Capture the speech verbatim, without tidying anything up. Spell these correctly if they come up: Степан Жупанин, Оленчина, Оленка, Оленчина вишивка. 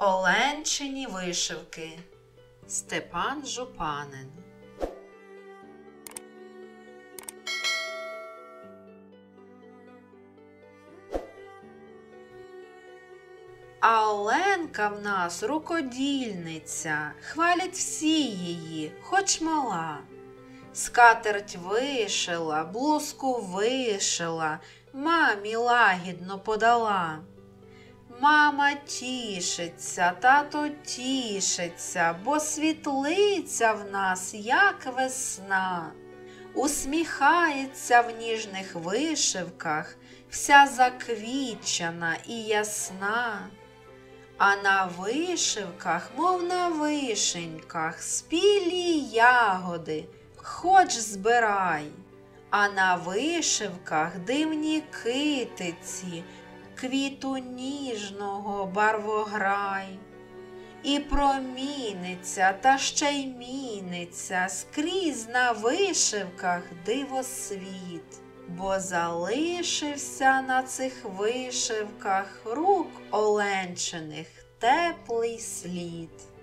Оленчині вишивки. Степан Жупанин. А Оленка в нас рукодільниця, хвалять всі її, хоч мала. Скатерть вишила, блузку вишила, мамі лагідно подала. Мама тішиться, тато тішиться, бо світлиця в нас, як весна. Усміхається в ніжних вишивках, вся заквічена і ясна. А на вишивках, мов на вишеньках, спілі ягоди, хоч збирай. А на вишивках дивні китиці, квіту ніжного барвограй. І проміниться, та ще й міниться, скрізь на вишивках дивосвіт. Бо залишився на цих вишивках рук Оленчиних теплий слід.